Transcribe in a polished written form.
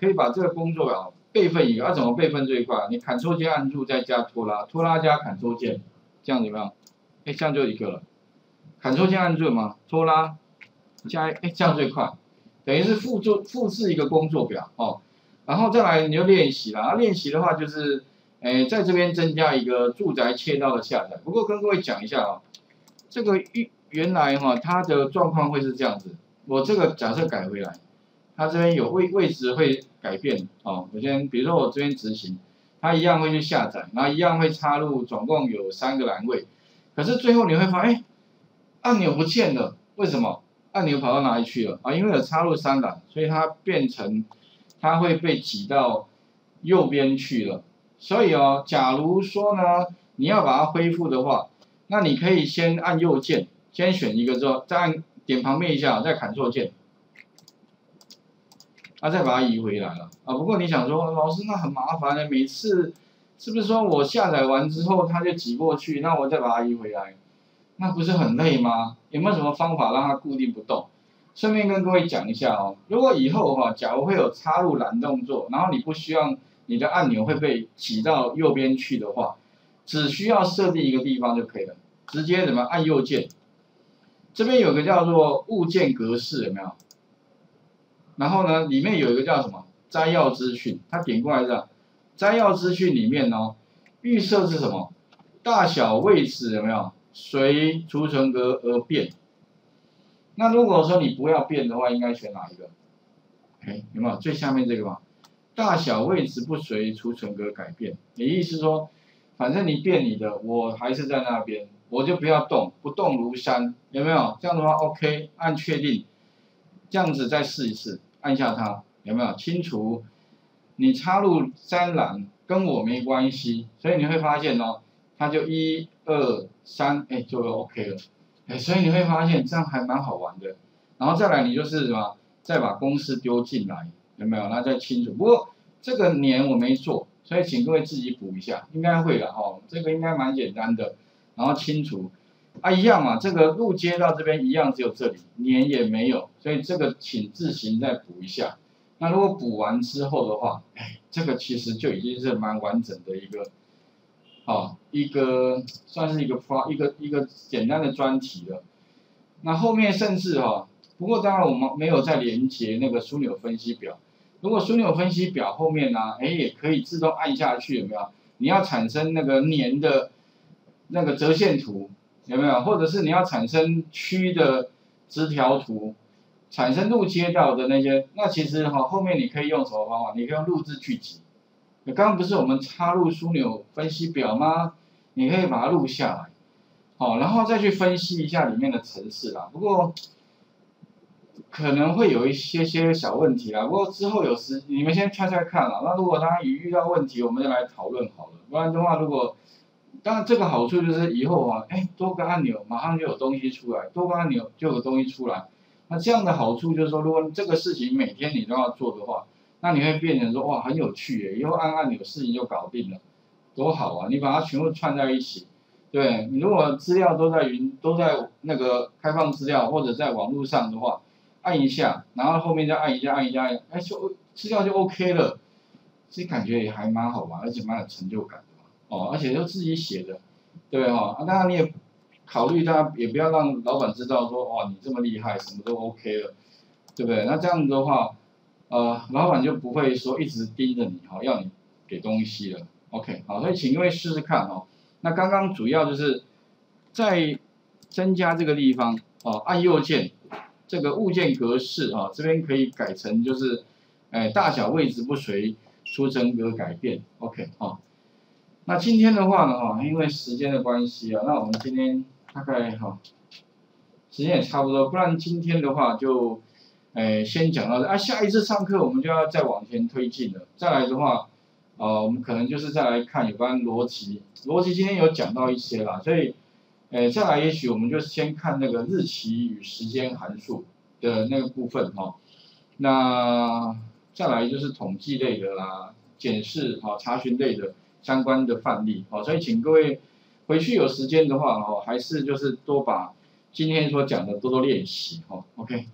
可以把这个工作表备份一个。啊，怎么备份最快？你Ctrl键按住，再加拖拉，拖拉加Ctrl键，这样怎么样？哎，这样就一个了。Ctrl键按住嘛，拖拉加，哎，这样最快。等于是复制一个工作表哦。然后再来你就练习啦。练习的话就是，哎，在这边增加一个住宅切到的下载。不过跟各位讲一下哦，这个原来哈，它的状况会是这样子。我这个假设改回来，它这边有位置会改变哦。我先比如说我这边执行，它一样会去下载，然后一样会插入，总共有3个栏位。可是最后你会发现，哎，按钮不见了，为什么？按钮跑到哪里去了啊？因为有插入3栏，所以它变成它会被挤到右边去了。所以哦，假如说呢，你要把它恢复的话，那你可以先按右键。 先选一个之后，再按点旁边一下，再Ctrl键，啊，再把它移回来了啊。不过你想说，老师那很麻烦的，每次是不是说我下载完之后它就挤过去，那我再把它移回来，那不是很累吗？有没有什么方法让它固定不动？顺便跟各位讲一下哦，如果以后哈，假如会有插入栏动作，然后你不希望你的按钮会被挤到右边去的话，只需要设定一个地方就可以了，直接怎么按右键。 这边有个叫做物件格式，有没有？然后呢，里面有一个叫什么摘要资讯，它点过来这样，摘要资讯里面哦，预设是什么？大小、位置有没有？随储存格而变。那如果说你不要变的话，应该选哪一个？哎，有没有最下面这个嘛？大小、位置不随储存格改变，也意思说，反正你变你的，我还是在那边。 我就不要动，不动如山，有没有？这样的话 ，OK， 按确定，这样子再试一次，按下它，有没有？清除，你插入三栏跟我没关系，所以你会发现哦，它就1、2、3，哎，就 OK 了，哎，所以你会发现这样还蛮好玩的。然后再来，你就是什么，再把公式丢进来，有没有？然后再清除。不过这个年我没做，所以请各位自己补一下，应该会了哦，这个应该蛮简单的。 然后清除，啊一样嘛，这个路接到这边一样，只有这里年也没有，所以这个请自行再补一下。那如果补完之后的话，哎，这个其实就已经是蛮完整的一个，哦，一个算是一个简单的专题了。那后面甚至哦，不过当然我们没有再连接那个枢纽分析表。如果枢纽分析表后面呢、啊，哎也可以自动按下去，有没有？你要产生那个年的。 那个折线图有没有？或者是你要产生区的直条图，产生路街道的那些，那其实哈后面你可以用什么方法？你可以用录制巨集。刚刚不是我们插入枢纽分析表吗？你可以把它录下来，好，然后再去分析一下里面的程式啦。不过可能会有一些小问题啦。不过之后有时你们先猜看啦。那如果大家遇到问题，我们就来讨论好了。不然的话，如果 当然，这个好处就是以后啊，哎，多个按钮马上就有东西出来，多个按钮就有东西出来。那这样的好处就是说，如果这个事情每天你都要做的话，那你会变成说哇，很有趣耶！以后按按钮事情就搞定了，多好啊！你把它全部串在一起，对你如果资料都在那个开放资料或者在网络上的话，按一下，然后后面再按一下，按一下，哎，就资料就 OK 了。其实感觉也还蛮好玩，而且蛮有成就感。 哦，而且都自己写的，对哈、哦，当然你也考虑，大家也不要让老板知道说，哇、哦，你这么厉害，什么都 OK 了，对不对？那这样子的话，老板就不会说一直盯着你，好、哦，要你给东西了 ，OK， 好，所以请各位试试看哦。那刚刚主要就是在增加这个地方，哦，按右键，这个物件格式啊、哦，这边可以改成就是，哎，大小位置不随出成格改变 ，OK， 哦。 那今天的话呢，哈，因为时间的关系啊，那我们今天大概哈，时间也差不多，不然今天的话就，先讲到这啊。下一次上课我们就要再往前推进了。再来的话，我们可能就是再来看有关逻辑，逻辑今天有讲到一些啦，所以，再来也许我们就先看那个日期与时间函数的那个部分哈。那再来就是统计类的啦，检视啊，查询类的。 相关的范例，好，所以请各位回去有时间的话，哦，还是就是多把今天所讲的多多练习，哈 ，OK。